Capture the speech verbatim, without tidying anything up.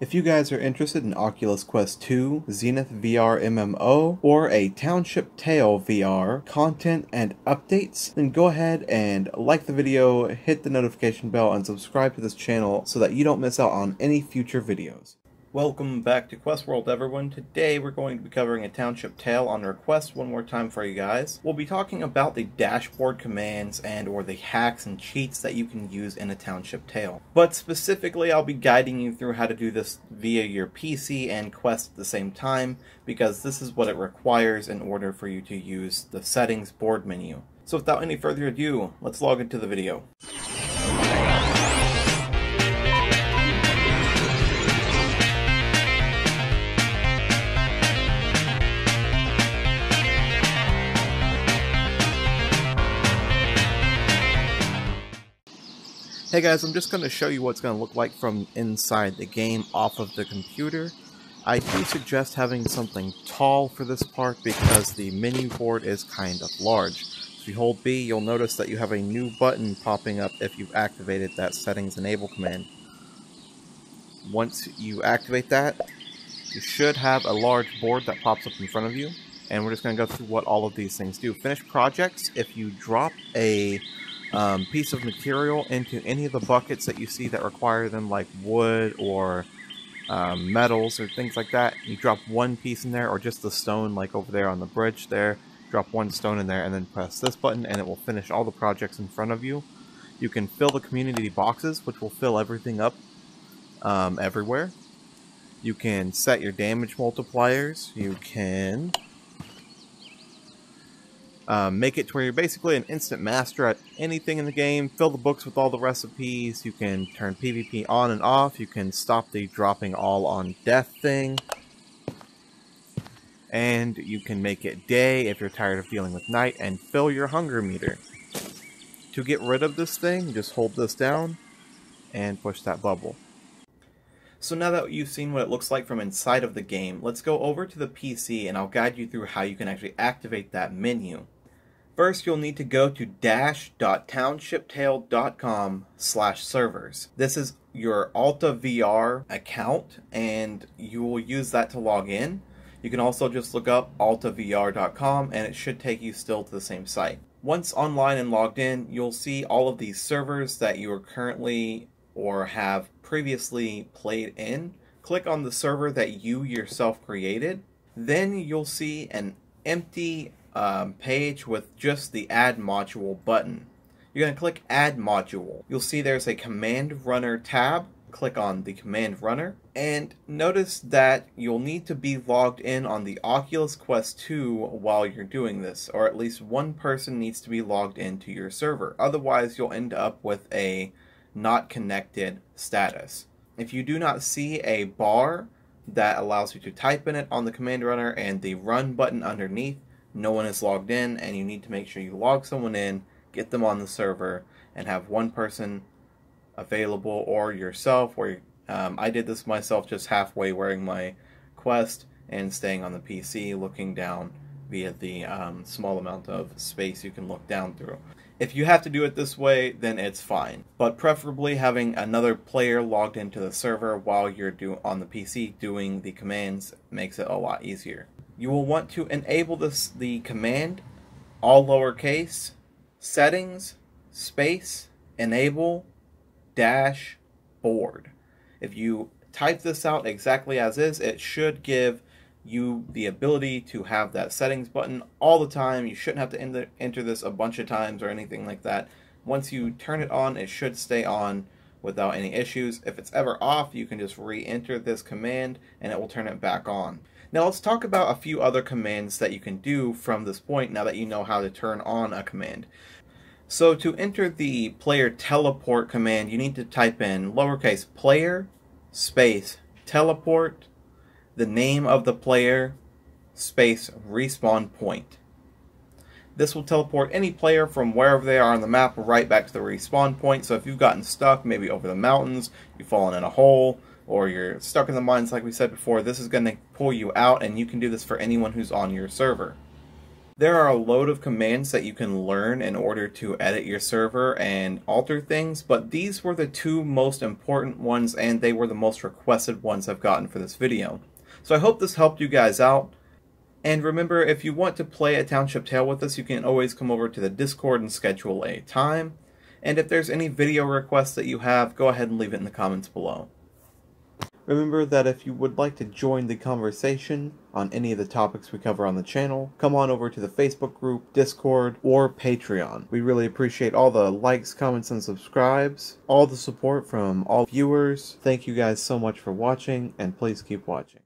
If you guys are interested in Oculus Quest two, Zenith V R M M O, or a Township Tale V R content and updates, then go ahead and like the video, hit the notification bell, and subscribe to this channel so that you don't miss out on any future videos. Welcome back to Quest World, everyone. Today we're going to be covering A Township Tale on request one more time for you guys. We'll be talking about the dashboard commands and or the hacks and cheats that you can use in A Township Tale. But specifically, I'll be guiding you through how to do this via your P C and Quest at the same time, because this is what it requires in order for you to use the settings board menu. So without any further ado, let's log into the video. Hey guys, I'm just going to show you what's going to look like from inside the game off of the computer. I do suggest having something tall for this part because the menu board is kind of large. If you hold B, you'll notice that you have a new button popping up if you've activated that settings enable command. Once you activate that, you should have a large board that pops up in front of you. And we're just going to go through what all of these things do. Finish projects. If you drop a Um, piece of material into any of the buckets that you see that require them, like wood or um, metals or things like that, you drop one piece in there, or just the stone like over there on the bridge there, drop one stone in there and then press this button and it will finish all the projects in front of you. You can fill the community boxes, which will fill everything up um, everywhere. You can set your damage multipliers. You can Um, make it to where you're basically an instant master at anything in the game. Fill the books with all the recipes. You can turn PvP on and off. You can stop the dropping all on death thing. And you can make it day if you're tired of dealing with night. And fill your hunger meter. To get rid of this thing, just hold this down and push that bubble. So now that you've seen what it looks like from inside of the game, let's go over to the P C and I'll guide you through how you can actually activate that menu. First, you'll need to go to dash dot township tale dot com slash servers. This is your AltaVR account and you will use that to log in. You can also just look up alta V R dot com and it should take you still to the same site. Once online and logged in, you'll see all of these servers that you are currently or have previously played in. Click on the server that you yourself created. Then you'll see an empty um, page with just the Add Module button. You're going to click Add Module. You'll see there's a Command Runner tab. Click on the Command Runner. And notice that you'll need to be logged in on the Oculus Quest two while you're doing this, or at least one person needs to be logged into your server. Otherwise, you'll end up with a not connected status. If you do not see a bar that allows you to type in it on the command runner and the run button underneath, no one is logged in and you need to make sure you log someone in, get them on the server, and have one person available or yourself. Or um, I did this myself, just halfway wearing my Quest and staying on the P C, looking down via the um, small amount of space you can look down through. If you have to do it this way, then it's fine, but preferably having another player logged into the server while you're do on the P C doing the commands makes it a lot easier. You will want to enable this the command, all lowercase, settings, space, enable, dashboard. If you type this out exactly as is, it should give you the ability to have that settings button all the time. You shouldn't have to enter, enter this a bunch of times or anything like that. Once you turn it on, it should stay on without any issues. If it's ever off, you can just re-enter this command and it will turn it back on. Now let's talk about a few other commands that you can do from this point now that you know how to turn on a command. So to enter the player teleport command, you need to type in lowercase player space teleport, the name of the player, space, respawn point. This will teleport any player from wherever they are on the map right back to the respawn point. So if you've gotten stuck, maybe over the mountains, you've fallen in a hole, or you're stuck in the mines like we said before, this is going to pull you out, and you can do this for anyone who's on your server. There are a load of commands that you can learn in order to edit your server and alter things, but these were the two most important ones and they were the most requested ones I've gotten for this video. So I hope this helped you guys out. And remember, if you want to play A Township Tale with us, you can always come over to the Discord and schedule a time. And if there's any video requests that you have, go ahead and leave it in the comments below. Remember that if you would like to join the conversation on any of the topics we cover on the channel, come on over to the Facebook group, Discord, or Patreon. We really appreciate all the likes, comments, and subscribes, all the support from all viewers. Thank you guys so much for watching, and please keep watching.